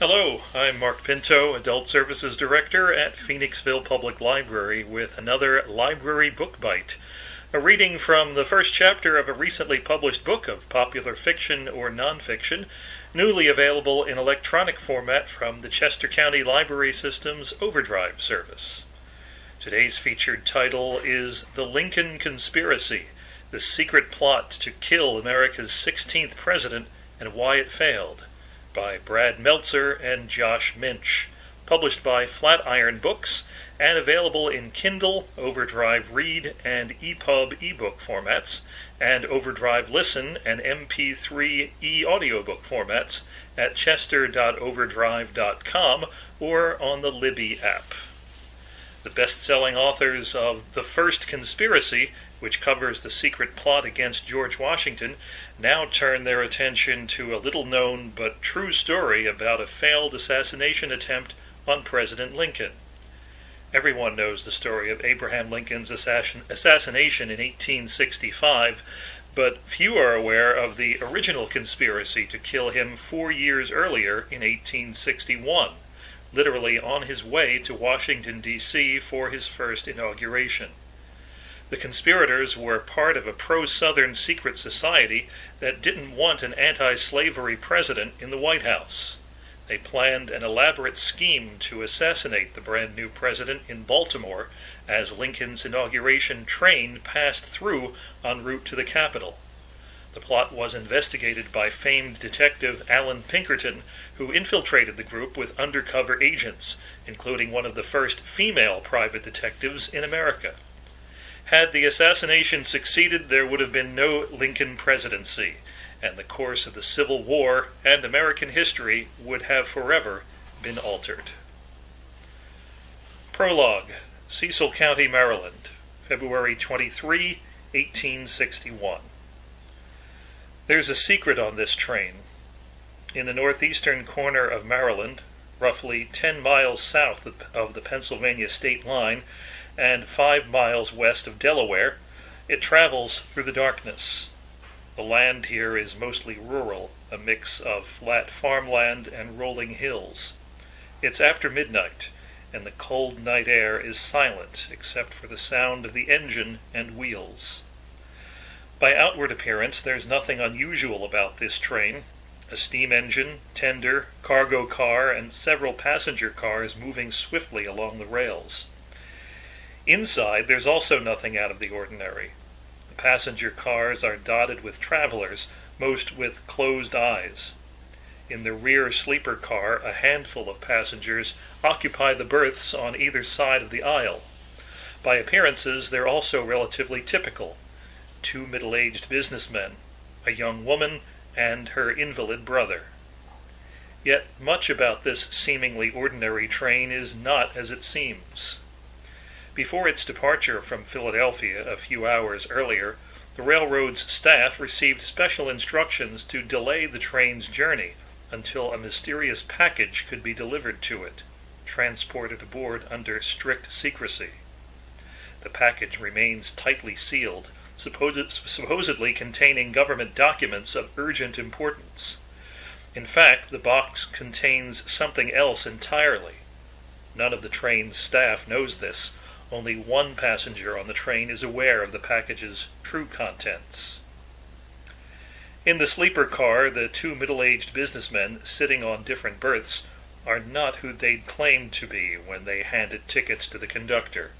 Hello, I'm Mark Pinto, Adult Services Director at Phoenixville Public Library with another Library Book Bite, a reading from the first chapter of a recently published book of popular fiction or nonfiction, newly available in electronic format from the Chester County Library System's Overdrive service. Today's featured title is The Lincoln Conspiracy, the secret plot to kill America's 16th president and why it failed, by Brad Meltzer and Josh Mensch, published by Flatiron Books and available in Kindle, Overdrive Read, and EPUB ebook formats, and Overdrive Listen and MP3 e-audiobook formats at chester.overdrive.com or on the Libby app. The best-selling authors of The First Conspiracy, which covers the secret plot against George Washington, now turn their attention to a little-known but true story about a failed assassination attempt on President Lincoln. Everyone knows the story of Abraham Lincoln's assassination in 1865, but few are aware of the original conspiracy to kill him 4 years earlier in 1861, literally on his way to Washington, D.C. for his first inauguration. The conspirators were part of a pro-Southern secret society that didn't want an anti-slavery president in the White House. They planned an elaborate scheme to assassinate the brand-new president in Baltimore as Lincoln's inauguration train passed through en route to the Capitol. The plot was investigated by famed detective Allan Pinkerton, who infiltrated the group with undercover agents, including one of the first female private detectives in America. Had the assassination succeeded, there would have been no Lincoln presidency, and the course of the Civil War and American history would have forever been altered. Prologue, Cecil County, Maryland, February 23, 1861. There's a secret on this train. In the northeastern corner of Maryland, roughly 10 miles south of the Pennsylvania state line, and 5 miles west of Delaware, it travels through the darkness. The land here is mostly rural, a mix of flat farmland and rolling hills. It's after midnight, and the cold night air is silent except for the sound of the engine and wheels. By outward appearance, there's nothing unusual about this train. A steam engine, tender, cargo car, and several passenger cars moving swiftly along the rails. Inside, there's also nothing out of the ordinary. The passenger cars are dotted with travelers, most with closed eyes. In the rear sleeper car, a handful of passengers occupy the berths on either side of the aisle. By appearances, they're also relatively typical. Two middle-aged businessmen, a young woman, and her invalid brother. Yet much about this seemingly ordinary train is not as it seems. Before its departure from Philadelphia a few hours earlier, the railroad's staff received special instructions to delay the train's journey until a mysterious package could be delivered to it, transported aboard under strict secrecy. The package remains tightly sealed, supposedly containing government documents of urgent importance. In fact, the box contains something else entirely. None of the train's staff knows this. Only one passenger on the train is aware of the package's true contents. In the sleeper car, the two middle-aged businessmen sitting on different berths are not who they'd claimed to be when they handed tickets to the conductor.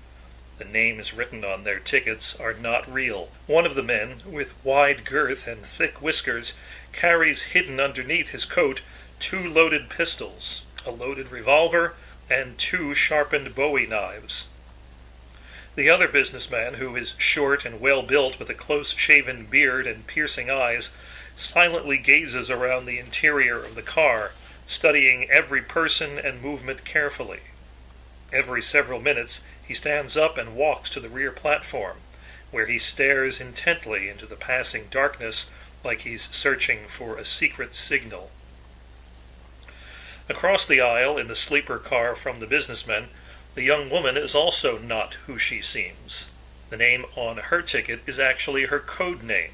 The names written on their tickets are not real. One of the men, with wide girth and thick whiskers, carries hidden underneath his coat 2 loaded pistols, a loaded revolver, and 2 sharpened Bowie knives. The other businessman, who is short and well-built with a close-shaven beard and piercing eyes, silently gazes around the interior of the car, studying every person and movement carefully. Every several minutes he stands up and walks to the rear platform, where he stares intently into the passing darkness like he's searching for a secret signal. Across the aisle in the sleeper car from the businessman, the young woman is also not who she seems. The name on her ticket is actually her code name.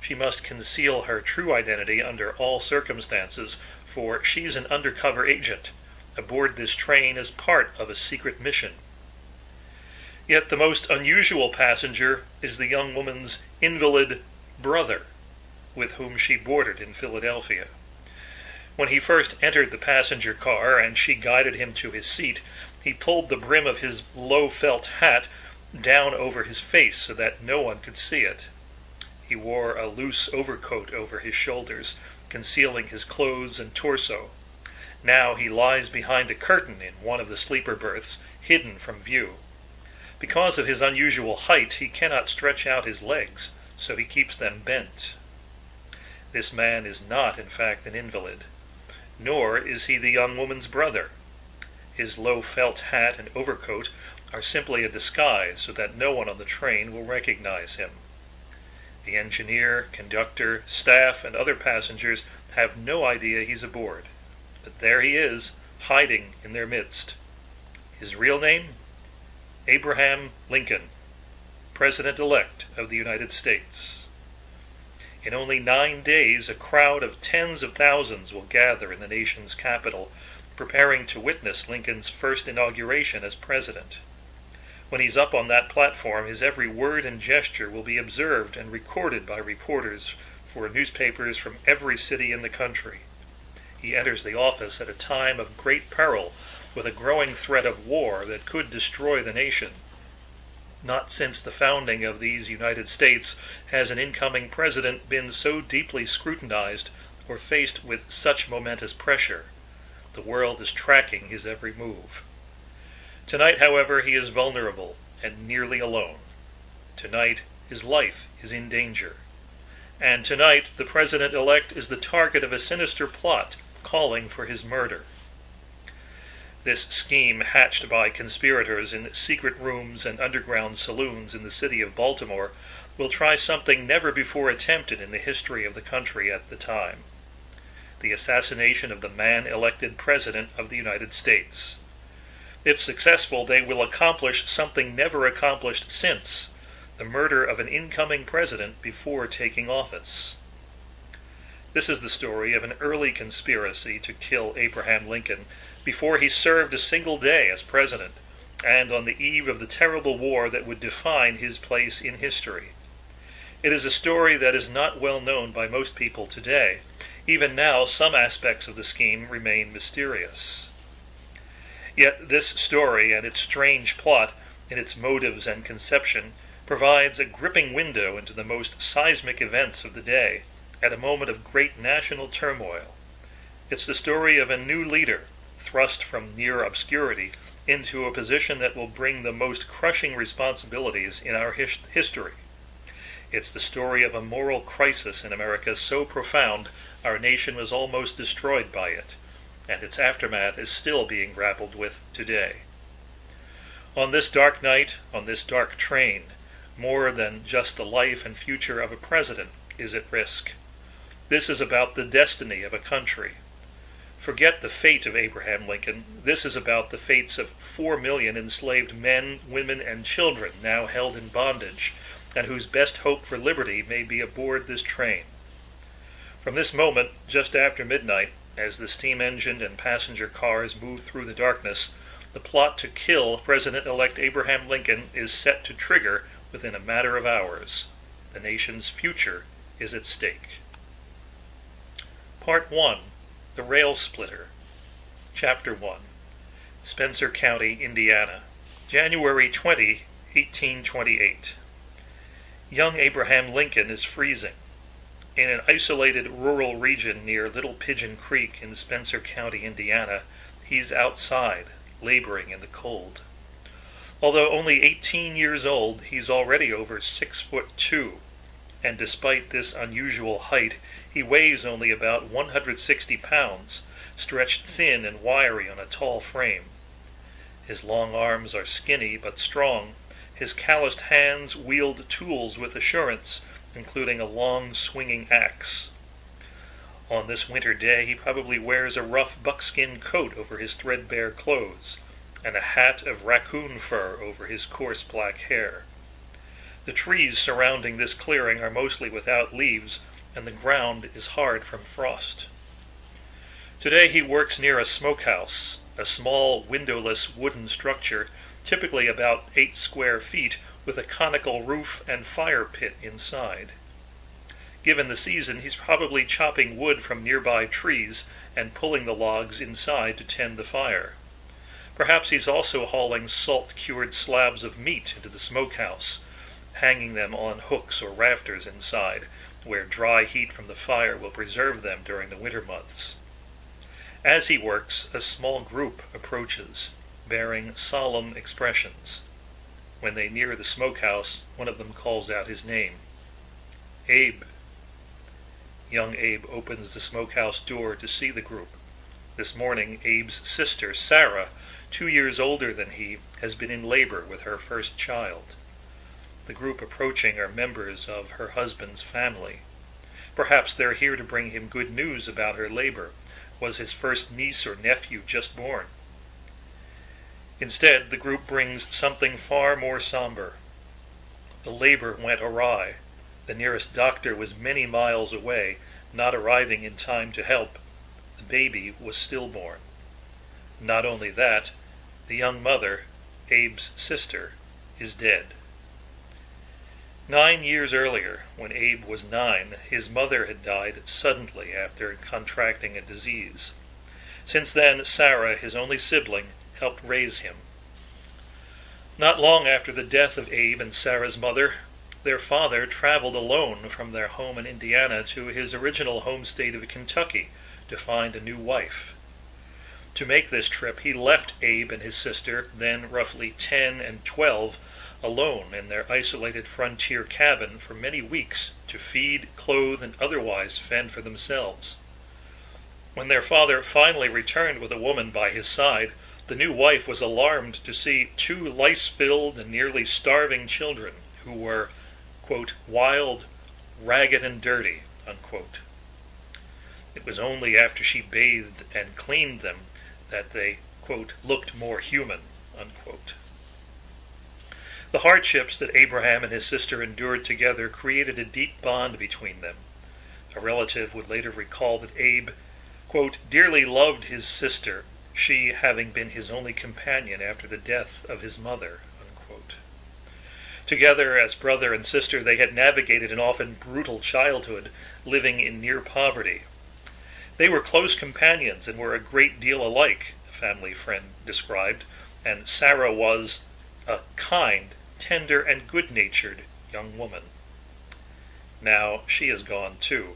She must conceal her true identity under all circumstances for she's an undercover agent aboard this train as part of a secret mission. Yet the most unusual passenger is the young woman's invalid brother, with whom she boarded in Philadelphia. When he first entered the passenger car and she guided him to his seat, he pulled the brim of his low felt hat down over his face so that no one could see it. He wore a loose overcoat over his shoulders, concealing his clothes and torso. Now he lies behind a curtain in one of the sleeper berths, hidden from view. Because of his unusual height, he cannot stretch out his legs, so he keeps them bent. This man is not, in fact, an invalid, nor is he the young woman's brother. His low felt hat and overcoat are simply a disguise so that no one on the train will recognize him. The engineer, conductor, staff, and other passengers have no idea he's aboard, but there he is, hiding in their midst. His real name? Abraham Lincoln, President-elect of the United States. In only 9 days, a crowd of tens of thousands will gather in the nation's capital, preparing to witness Lincoln's first inauguration as president. When he's up on that platform, his every word and gesture will be observed and recorded by reporters for newspapers from every city in the country. He enters the office at a time of great peril, with a growing threat of war that could destroy the nation. Not since the founding of these United States has an incoming president been so deeply scrutinized or faced with such momentous pressure. The world is tracking his every move. Tonight, however, he is vulnerable and nearly alone. Tonight, his life is in danger. And tonight, the president-elect is the target of a sinister plot calling for his murder. This scheme, hatched by conspirators in secret rooms and underground saloons in the city of Baltimore, will try something never before attempted in the history of the country at the time: the assassination of the man elected president of the United States. If successful, they will accomplish something never accomplished since: the murder of an incoming president before taking office. This is the story of an early conspiracy to kill Abraham Lincoln before he served a single day as president, and on the eve of the terrible war that would define his place in history. It is a story that is not well known by most people today. Even now, some aspects of the scheme remain mysterious. Yet this story and its strange plot, in its motives and conception, provides a gripping window into the most seismic events of the day, at a moment of great national turmoil. It's the story of a new leader, thrust from near obscurity into a position that will bring the most crushing responsibilities in our history. It's the story of a moral crisis in America so profound our nation was almost destroyed by it, and its aftermath is still being grappled with today. On this dark night, on this dark train, more than just the life and future of a president is at risk. This is about the destiny of a country. Forget the fate of Abraham Lincoln. This is about the fates of 4 million enslaved men, women, and children now held in bondage, and whose best hope for liberty may be aboard this train. From this moment, just after midnight, as the steam engine and passenger cars move through the darkness, the plot to kill President-elect Abraham Lincoln is set to trigger within a matter of hours. The nation's future is at stake. Part 1. The Rail Splitter. Chapter 1. Spencer County, Indiana, January 20, 1828. Young Abraham Lincoln is freezing. In an isolated rural region near Little Pigeon Creek in Spencer County, Indiana, he's outside, laboring in the cold. Although only 18 years old, he's already over 6'2", and despite this unusual height, he weighs only about 160 pounds, stretched thin and wiry on a tall frame. His long arms are skinny but strong. His calloused hands wield tools with assurance, including a long swinging axe. On this winter day he probably wears a rough buckskin coat over his threadbare clothes, and a hat of raccoon fur over his coarse black hair. The trees surrounding this clearing are mostly without leaves, and the ground is hard from frost. Today he works near a smokehouse, a small windowless wooden structure, typically about 8 square feet, with a conical roof and fire pit inside. Given the season, he's probably chopping wood from nearby trees and pulling the logs inside to tend the fire. Perhaps he's also hauling salt-cured slabs of meat into the smokehouse, hanging them on hooks or rafters inside, where dry heat from the fire will preserve them during the winter months. As he works, a small group approaches, bearing solemn expressions. When they near the smokehouse, one of them calls out his name. Abe. Young Abe opens the smokehouse door to see the group. This morning, Abe's sister, Sarah, 2 years older than he, has been in labor with her first child. The group approaching are members of her husband's family. Perhaps they're here to bring him good news about her labor. Was his first niece or nephew just born? Instead, the group brings something far more somber. The labor went awry. The nearest doctor was many miles away, not arriving in time to help. The baby was stillborn. Not only that, the young mother, Abe's sister, is dead. 9 years earlier, when Abe was 9, his mother had died suddenly after contracting a disease. Since then, Sarah, his only sibling, helped raise him. Not long after the death of Abe and Sarah's mother, their father traveled alone from their home in Indiana to his original home state of Kentucky to find a new wife. To make this trip, he left Abe and his sister, then roughly 10 and 12, alone in their isolated frontier cabin for many weeks to feed, clothe, and otherwise fend for themselves. When their father finally returned with a woman by his side, the new wife was alarmed to see 2 lice-filled and nearly starving children who were, quote, wild, ragged, and dirty, unquote. It was only after she bathed and cleaned them that they, quote, looked more human, unquote. The hardships that Abraham and his sister endured together created a deep bond between them. A relative would later recall that Abe, quote, dearly loved his sister, she having been his only companion after the death of his mother, unquote. Together, as brother and sister, they had navigated an often brutal childhood, living in near poverty. They were close companions and were a great deal alike, the family friend described, and Sarah was a kind, tender, and good-natured young woman. Now she is gone, too.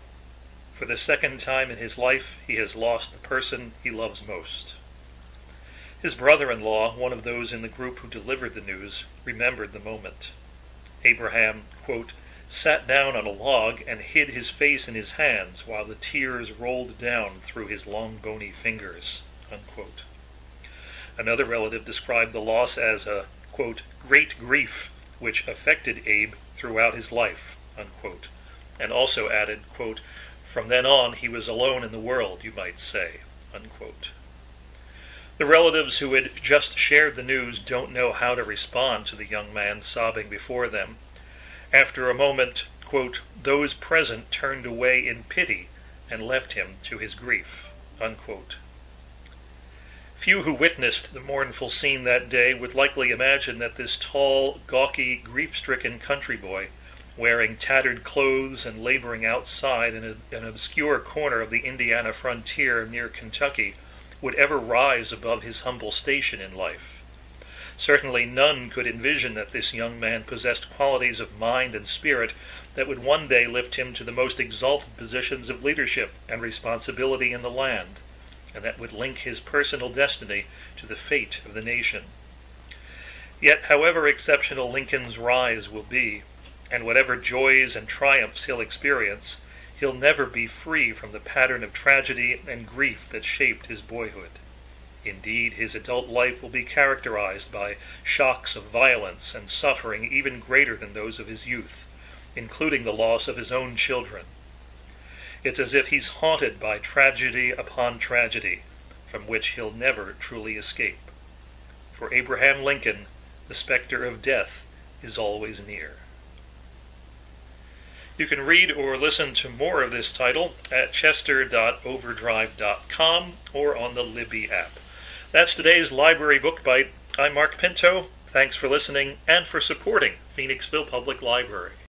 For the second time in his life, he has lost the person he loves most. His brother-in-law, one of those in the group who delivered the news, remembered the moment. Abraham, quote, sat down on a log and hid his face in his hands while the tears rolled down through his long, bony fingers, unquote. Another relative described the loss as a, quote, great grief, which affected Abe throughout his life, unquote, and also added, quote, from then on he was alone in the world, you might say, unquote. The relatives who had just shared the news don't know how to respond to the young man sobbing before them. After a moment, quote, those present turned away in pity and left him to his grief, unquote. Few who witnessed the mournful scene that day would likely imagine that this tall, gawky, grief-stricken country boy, wearing tattered clothes and laboring outside in an obscure corner of the Indiana frontier near Kentucky, would ever rise above his humble station in life. Certainly none could envision that this young man possessed qualities of mind and spirit that would one day lift him to the most exalted positions of leadership and responsibility in the land, and that would link his personal destiny to the fate of the nation. Yet, however exceptional Lincoln's rise will be, and whatever joys and triumphs he'll experience, he'll never be free from the pattern of tragedy and grief that shaped his boyhood. Indeed, his adult life will be characterized by shocks of violence and suffering even greater than those of his youth, including the loss of his own children. It's as if he's haunted by tragedy upon tragedy, from which he'll never truly escape. For Abraham Lincoln, the specter of death is always near. You can read or listen to more of this title at chester.overdrive.com or on the Libby app. That's today's Library Book Bite. I'm Mark Pinto. Thanks for listening and for supporting Phoenixville Public Library.